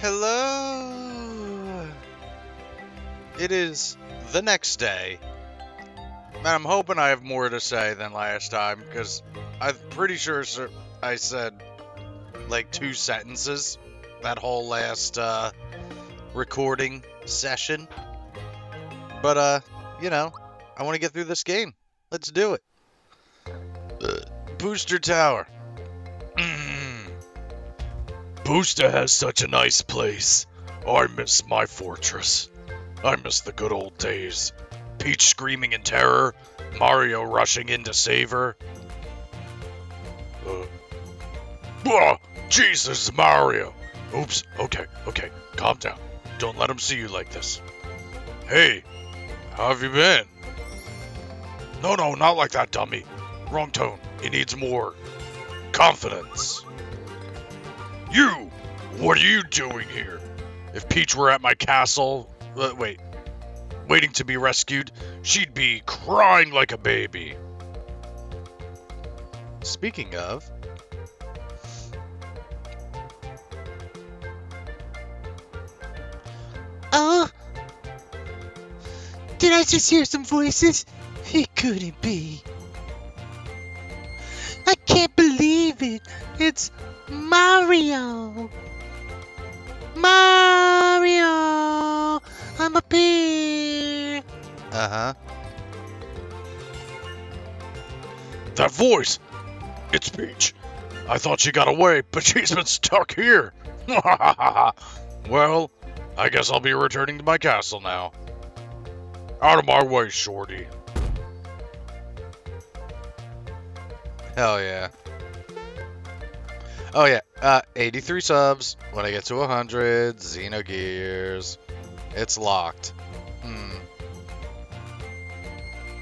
Hello! It is the next day. Man, I'm hoping I have more to say than last time, because I'm pretty sure I said, like, 2 sentences that whole last, recording session. But, you know, I want to get through this game. Let's do it. Booster Tower. Booster has such a nice place. I miss my fortress. I miss the good old days. Peach screaming in terror, Mario rushing in to save her. Jesus, Mario! Oops, okay, calm down. Don't let him see you like this. Hey, how have you been? No, not like that, dummy. Wrong tone. He needs more confidence. You! What are you doing here? If Peach were at my castle, waiting to be rescued, she'd be crying like a baby. Speaking of... Oh! Did I just hear some voices? It couldn't be. I can't believe it! It's... Mario! I'm up here! Uh-huh. That voice! It's Peach. I thought she got away, but she's been stuck here. Well, I guess I'll be returning to my castle now. Out of my way, shorty. Hell yeah. Oh yeah, 83 subs. When I get to 100, Xenogears. It's locked.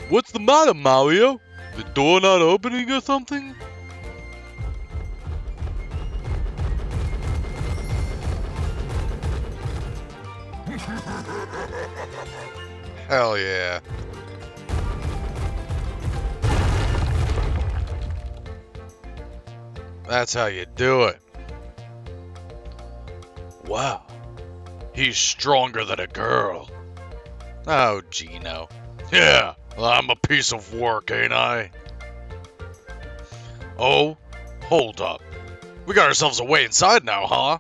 What's the matter, Mario? The door not opening or something? Hell yeah. That's how you do it. Wow. He's stronger than a girl. Oh, Geno. Yeah, I'm a piece of work, ain't I? Oh, hold up. We got ourselves away inside now, huh?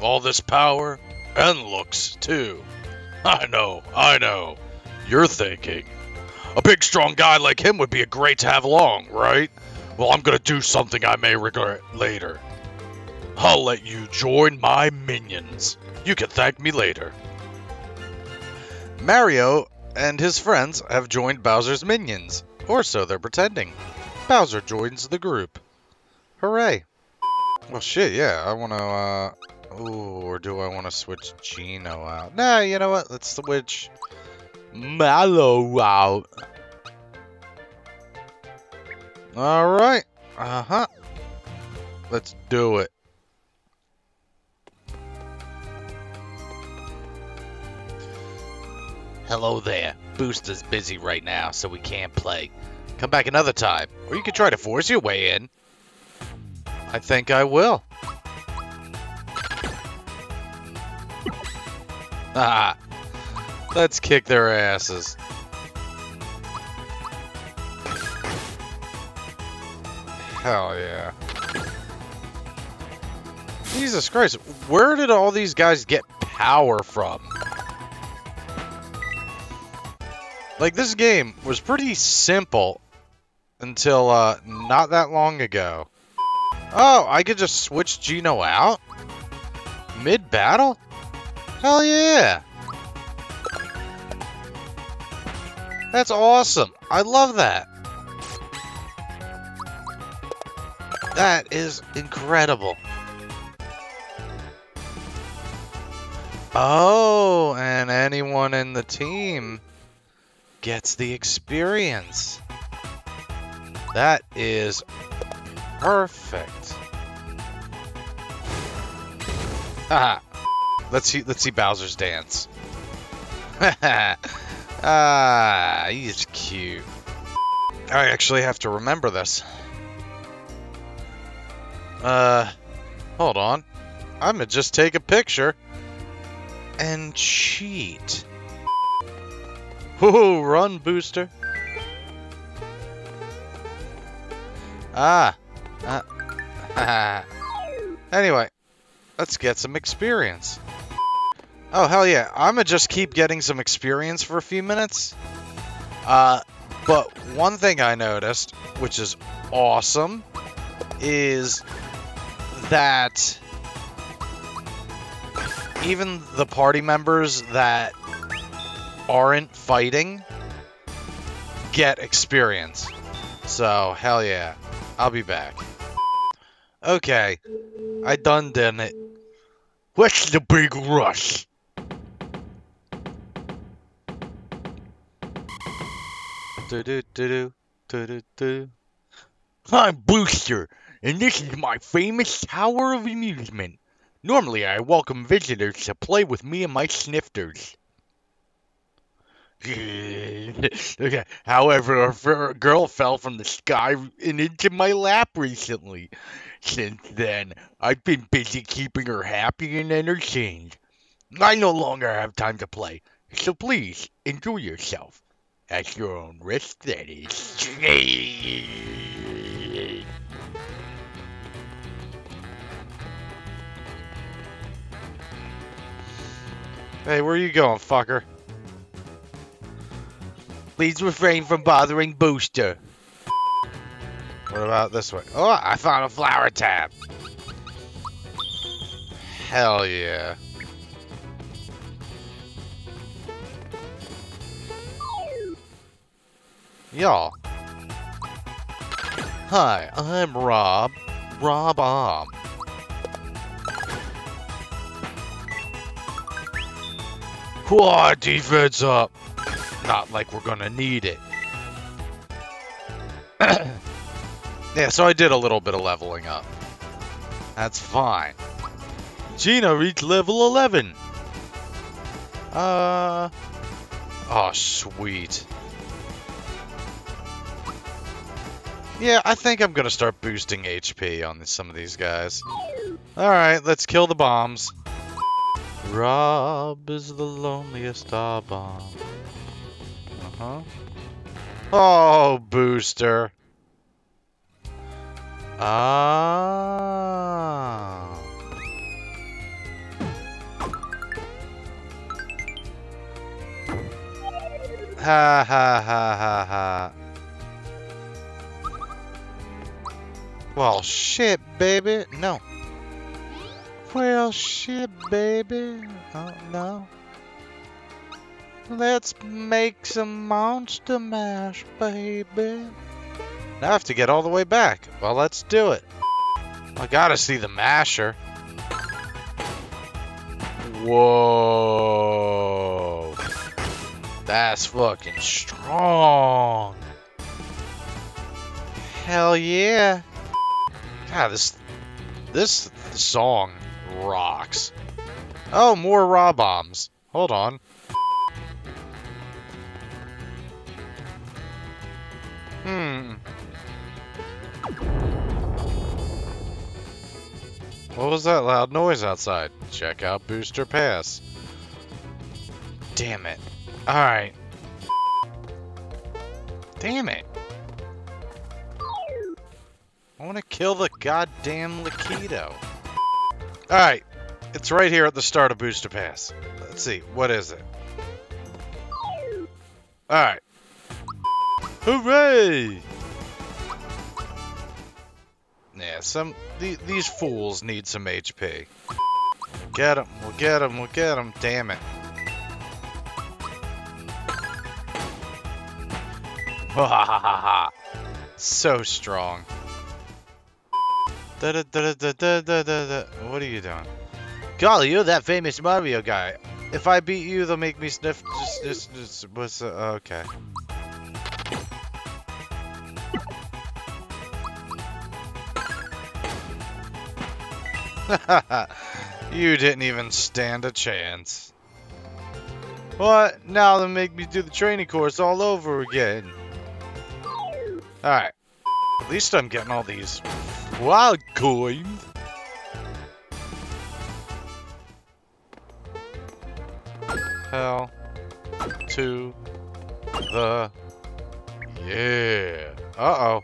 All this power and looks, too. I know. You're thinking. A big, strong guy like him would be a great to have along, right? Well, I'm gonna do something I may regret later. I'll let you join my minions. You can thank me later. Mario and his friends have joined Bowser's minions, or so they're pretending. Bowser joins the group. Hooray. Well, shit, yeah, I wanna, Ooh, or do I wanna switch Geno out? Nah, you know what? Let's switch Mallow out. Alright. Uh-huh. Let's do it. Hello there. Booster's busy right now, so we can't play. Come back another time, or you can try to force your way in. I think I will. Ah. Let's kick their asses. Hell yeah. Jesus Christ, where did all these guys get power from? Like, this game was pretty simple until, not that long ago. Oh, I could just switch Geno out? Mid-battle? Hell yeah! That's awesome! I love that! That is incredible. Oh, and anyone in the team gets the experience. That is perfect. Haha. Let's see Bowser's dance. Ah, he's cute. I actually have to remember this. Hold on. I'm gonna just take a picture and cheat. Whoa, run, Booster. Anyway, let's get some experience. Oh, hell yeah. I'm gonna just keep getting some experience for a few minutes. But one thing I noticed, which is awesome, is that even the party members that aren't fighting get experience. So, hell yeah. I'll be back. Okay. I done it. What's the big rush? Do-do-do-do-do-do-do. I'm Booster, and this is my famous tower of amusement. Normally, I welcome visitors to play with me and my snifters. Okay. However, a girl fell from the sky and into my lap recently. Since then, I've been busy keeping her happy and entertained. I no longer have time to play, so please, enjoy yourself. At your own risk, that is. Hey, where are you going, fucker? Please refrain from bothering Booster. What about this one? Oh, I found a flower tab. Hell yeah. Y'all. Hi, I'm Rob. Bob-omb. Whoa, defense up. Not like we're gonna need it. Yeah, so I did a little bit of leveling up. That's fine. Geno reached level 11. Oh, sweet. Yeah, I think I'm gonna start boosting HP on some of these guys. Alright, let's kill the bombs. Rob is the loneliest Bob-omb. Huh? Oh, Booster. Ah. Ha ha ha ha ha. Well, shit, baby. No. Well, shit, baby. Oh, no. Let's make some monster mash, baby. Now I have to get all the way back. Well, let's do it. I gotta see the masher. Whoa. That's fucking strong. Hell yeah. God, this song rocks. Oh, more raw bombs. Hold on. What was that loud noise outside? Check out Booster Pass. Damn it. Alright. Damn it. I want to kill the goddamn Lakitu. Alright. It's right here at the start of Booster Pass. Let's see. What is it? Alright. Hooray! Yeah, these fools need some HP. Get 'em, we'll get 'em, we'll get 'em, damn it. So strong. What are you doing? Golly, you're that famous Mario guy. If I beat you, they'll make me sniff. What's the, okay. You didn't even stand a chance. What? Now they'll make me do the training course all over again. Alright. At least I'm getting all these wild coins. hell to the yeah. Uh-oh.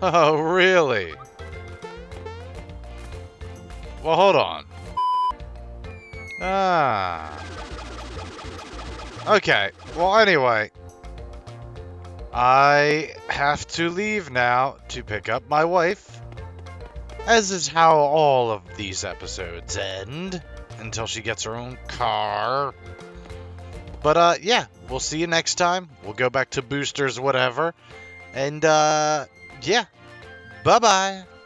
Oh, really? Well, hold on. Ah. Okay. Well, anyway. I have to leave now to pick up my wife. As is how all of these episodes end. Until she gets her own car. But, yeah. We'll see you next time. We'll go back to Boosters, whatever. And, yeah. Bye-bye.